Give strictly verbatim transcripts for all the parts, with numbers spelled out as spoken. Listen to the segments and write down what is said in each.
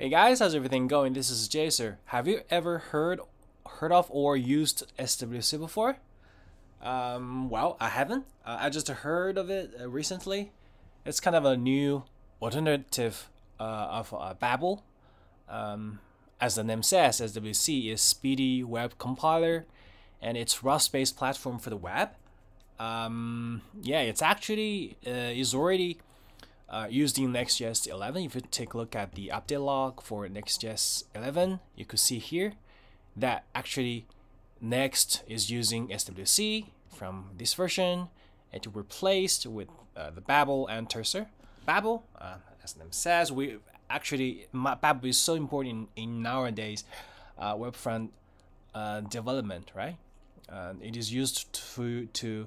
Hey guys, how's everything going? This is JSer. Have you ever heard heard of or used S W C before? Um, well, I haven't. Uh, I just heard of it uh, recently. It's kind of a new alternative uh, of uh, Babel. Um, as the name says, S W C is Speedy Web Compiler, and it's Rust-based platform for the web. Um, yeah, it's actually uh, is already. Uh, used in next J S eleven. If you take a look at the update log for next J S eleven, you could see here that actually Next is using S W C from this version and to replace with uh, the Babel and Terser. Babel, uh, as the name says, we actually Babel is so important in, in nowadays uh, webfront uh, development, right? Uh, it is used to to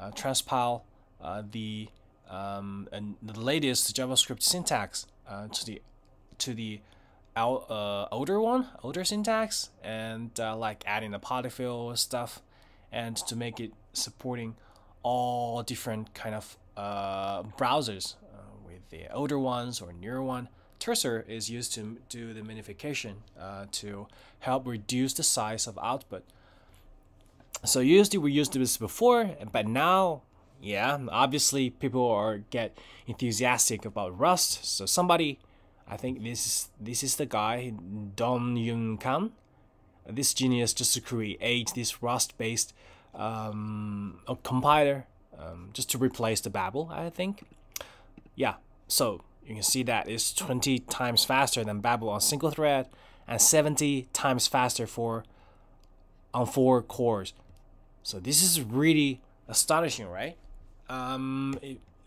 uh, transpile uh, the Um, and the latest JavaScript syntax uh, to the to the out, uh, older one, older syntax, and uh, like adding the polyfill stuff, and to make it supporting all different kind of uh, browsers uh, with the older ones or newer one. Terser is used to do the minification uh, to help reduce the size of output. So usually we used this before, but now. Yeah, obviously people are get enthusiastic about Rust. So somebody, I think this is this is the guy Don Yun-Kan. This genius just create this Rust-based um, compiler um, just to replace the Babel, I think. Yeah, so you can see that it's twenty times faster than Babel on single thread and seventy times faster for on four cores. So this is really astonishing, right? Um,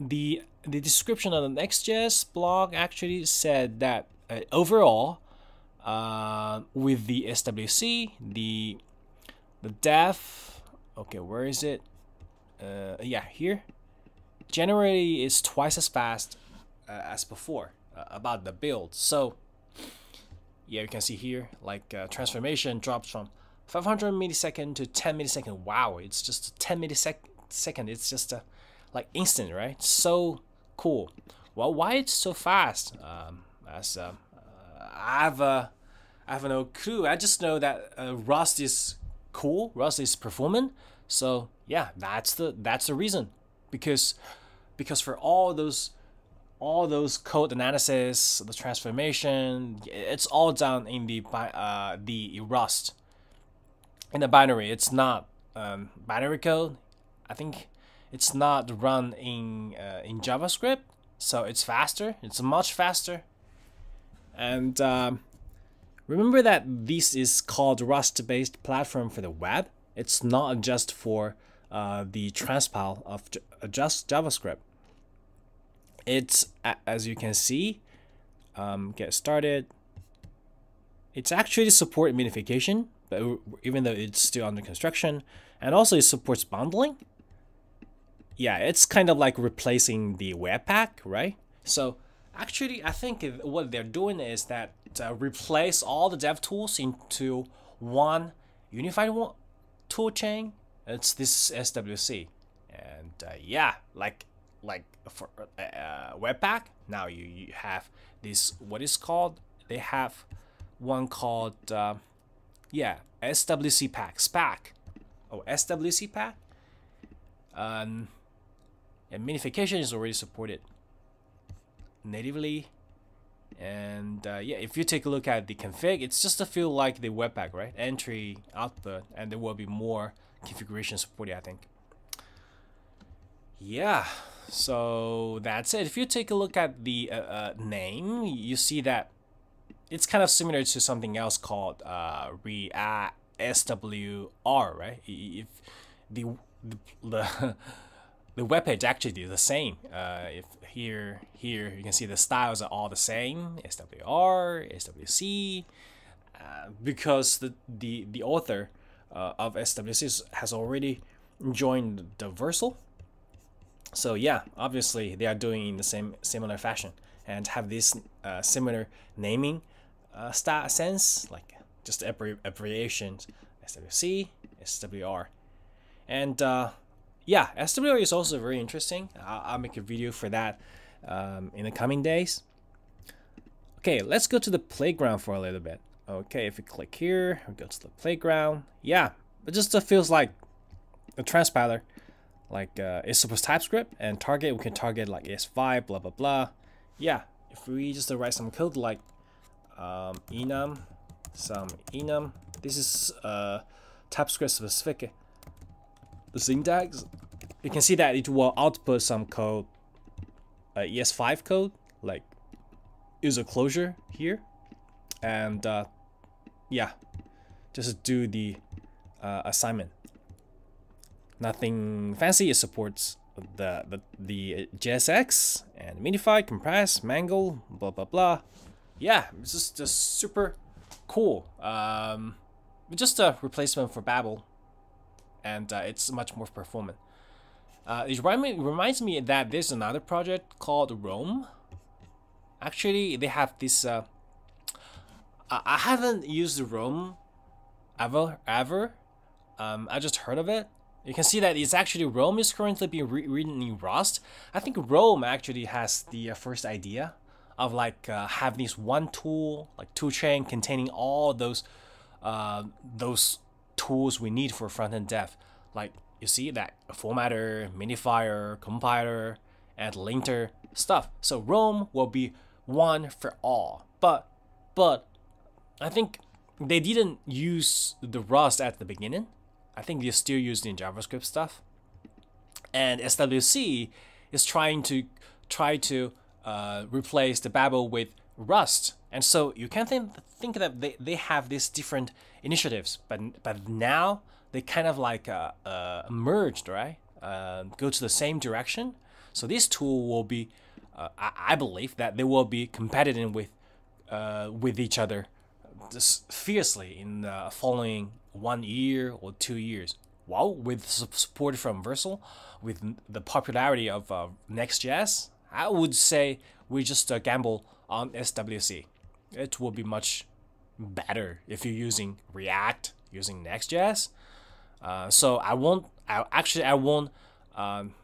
the the description of the next J S blog actually said that uh, overall, uh, with the S W C, the the dev, okay, where is it? Uh, yeah, here. Generally, it's twice as fast uh, as before uh, about the build. So, yeah, you can see here like uh, transformation drops from five hundred milliseconds to ten milliseconds. Wow, it's just ten milliseconds. Second, it's just a like instant, right? So cool. Well, why it's so fast? Um, as uh, I have a, I have no clue. I just know that uh, Rust is cool. Rust is performant. So yeah, that's the that's the reason. Because because for all those all those code analysis, the transformation, it's all done in the uh, the Rust in the binary. It's not um, binary code. I think it's not run in uh, in JavaScript, so it's faster. It's much faster. And um, remember that this is called Rust-based platform for the web. It's not just for uh, the transpile of just JavaScript. It's as you can see. Um, get started. It's actually support minification, but even though it's still under construction, and also it supports bundling. Yeah, it's kind of like replacing the Webpack, right? So actually, I think what they're doing is that uh, replace all the dev tools into one unified one tool chain. It's this S W C, and uh, yeah, like like for uh, Webpack, now you, you have this what is called they have one called uh, yeah S W C pack SPAC, oh S W C pack. Um, And minification is already supported natively, and uh, yeah, if you take a look at the config, it's just a feel like the Webpack, right? Entry, output, and there will be more configuration supported, I think. Yeah, so that's it. If you take a look at the uh, uh, name, you see that it's kind of similar to something else called uh, React S W R, right? If the the, the The webpage actually is the same. Uh, if here, here you can see the styles are all the same: S W R, S W C, uh, because the the the author uh, of S W C has already joined the Vercel. So yeah, obviously they are doing in the same similar fashion and have this uh, similar naming uh, style sense, like just abbreviations: S W C, S W R, and. Uh, Yeah, S W R is also very interesting. I'll, I'll make a video for that um, in the coming days. Okay, let's go to the playground for a little bit. Okay, if you click here, we go to the playground. Yeah, it just uh, feels like a transpiler. Like uh, it's supposed TypeScript and target, we can target like S five, blah, blah, blah. Yeah, if we just uh, write some code like um, enum, some enum. This is uh, TypeScript specific. The syntax, you can see that it will output some code, uh, E S five code, like user closure here. And uh, yeah, just do the uh, assignment. Nothing fancy. It supports the the, the J S X and minify, compress, mangle, blah blah blah. Yeah, it's just just super cool. Um, just a replacement for Babel, and uh, it's much more performant. Uh, it remind me, reminds me that there's another project called Rome. Actually, they have this. Uh, I haven't used Rome ever, ever. Um, I just heard of it. You can see that it's actually Rome is currently being re written in Rust. I think Rome actually has the uh, first idea of like uh, have this one tool, like toolchain containing all those uh, those tools we need for front end dev. Like you see that a formatter, minifier, compiler, and linter stuff. So Rome will be one for all. But but. I think they didn't use the Rust at the beginning. I think they're still using JavaScript stuff. And S W C is trying to try to uh, replace the Babel with Rust. And so you can think think that they, they have these different initiatives, but but now they kind of like uh, uh, merged, right? Uh, go to the same direction. So this tool will be, uh, I, I believe that they will be competing with uh, with each other. Just fiercely in the following one year or two years. Wow, with support from Vercel, with the popularity of uh, next dot J S, I would say we just uh, gamble on S W C. It will be much better if you're using React, using next dot J S. Uh, so I won't. I actually I won't um,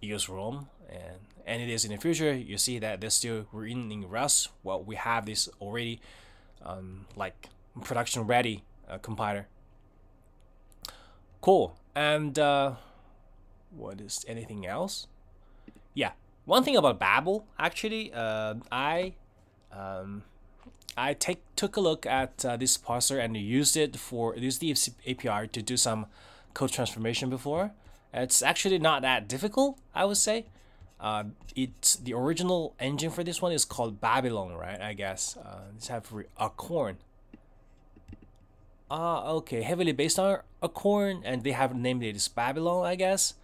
use Rome, and and it is in the future. You see that they're still written in Rust. Well, we have this already. Um, like production ready uh, compiler. Cool. And uh, what is anything else? Yeah, one thing about Babel actually, uh, I um, I take took a look at uh, this parser and used it for used the A P I to do some code transformation before. It's actually not that difficult, I would say. Uh, it's the original engine for this one is called Babylon, right? I guess uh, let's have Acorn. Ah, uh, okay, heavily based on Acorn, and they have named it as Babylon, I guess.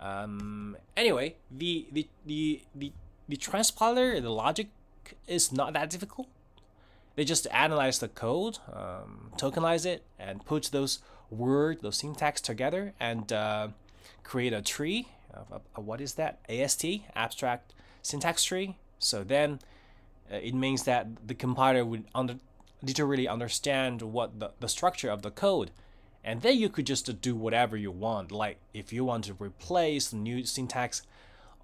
Um, anyway, the the the the the transpiler, the logic is not that difficult. They just analyze the code, um, tokenize it, and put those words, those syntax together, and uh, create a tree. Uh, uh, what is that? A S T, abstract syntax tree. So then uh, it means that the compiler would under, literally understand what the, the structure of the code, and then you could just uh, do whatever you want. Like if you want to replace the new syntax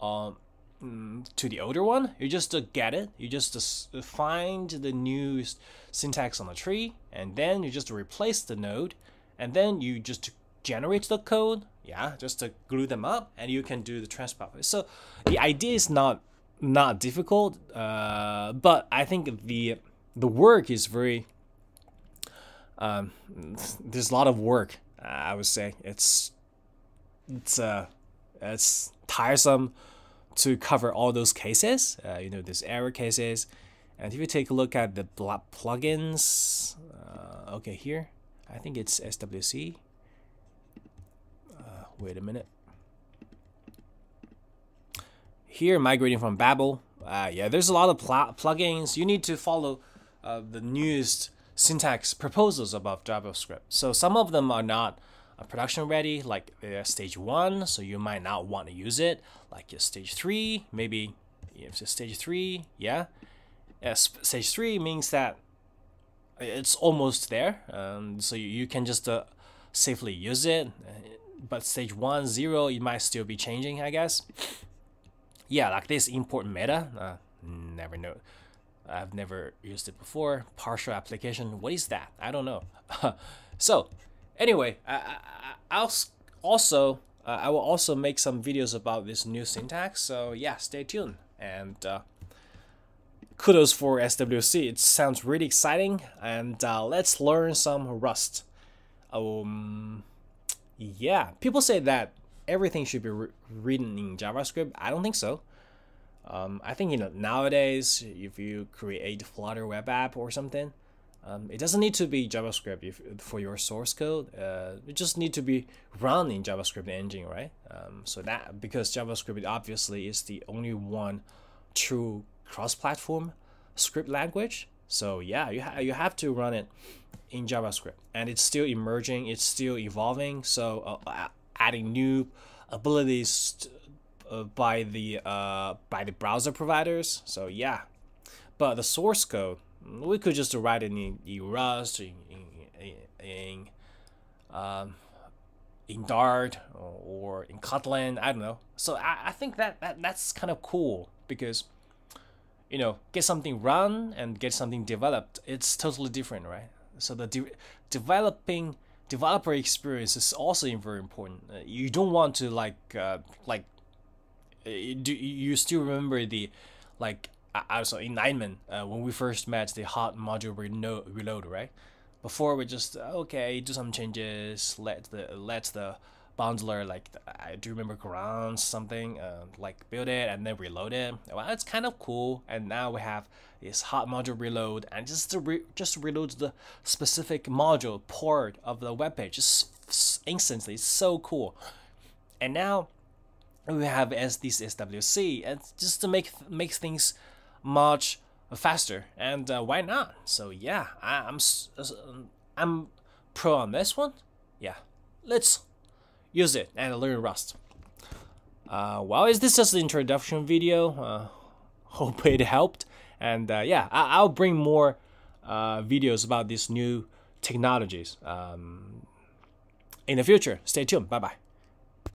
um, to the older one, you just uh, get it. You just uh, find the new syntax on the tree, and then you just replace the node, and then you just generate the code. Yeah, just to glue them up, and you can do the transpiler. So the idea is not not difficult, uh, but I think the the work is very. Um, there's a lot of work. I would say it's it's uh, it's tiresome to cover all those cases. Uh, you know, these error cases, and if you take a look at the plugins, uh, okay, here I think it's S W C. Wait a minute. Here, migrating from Babel. Uh, yeah, there's a lot of pl plugins. You need to follow uh, the newest syntax proposals above JavaScript. So some of them are not uh, production ready, like uh, stage one. So you might not want to use it. Like your stage three, maybe if it's stage three, yeah. Uh, stage three means that it's almost there. Um, so you, you can just uh, safely use it. But stage one, zero, it might still be changing, I guess. Yeah, like this import meta, uh, never know. I've never used it before. Partial application, what is that? I don't know. So anyway, I, I, I'll also uh, I will also make some videos about this new syntax. So yeah, stay tuned, and uh, kudos for S W C. It sounds really exciting, and uh, let's learn some Rust. Um, yeah, people say that everything should be re written in JavaScript. I don't think so. Um, I think, you know, nowadays, if you create Flutter web app or something, um, it doesn't need to be JavaScript if, for your source code. Uh, it just need to be run in JavaScript engine, right? Um, so that, because JavaScript obviously is the only one true cross-platform script language. So yeah, you, ha you have to run it in JavaScript, and it's still emerging, it's still evolving. So uh, adding new abilities to, Uh, by the uh, by the browser providers. So yeah, but the source code, we could just write it in, in Rust, in in, in, um, in Dart, or in Kotlin. I don't know. So I, I think that, that that's kind of cool, because, you know, get something run and get something developed, it's totally different, right? So the de developing developer experience is also very important. You don't want to like uh, like do you still remember the, like, I was in nine man, uh, when we first met, the hot module reload, right? Before we just, okay, do some changes, let the let the bundler, like, I do remember ground something, uh, like build it and then reload it. Well, it's kind of cool, and now we have this hot module reload, and just to re just reload the specific module port of the web page just instantly. It's so cool. And now we have as this S W C, and just to make make things much faster. And uh, why not? So yeah, I, I'm I'm pro on this one. Yeah, let's use it and learn Rust. Uh, well, is this just an introduction video? Uh, hope it helped. And uh, yeah, I, I'll bring more uh, videos about these new technologies um, in the future. Stay tuned. Bye bye.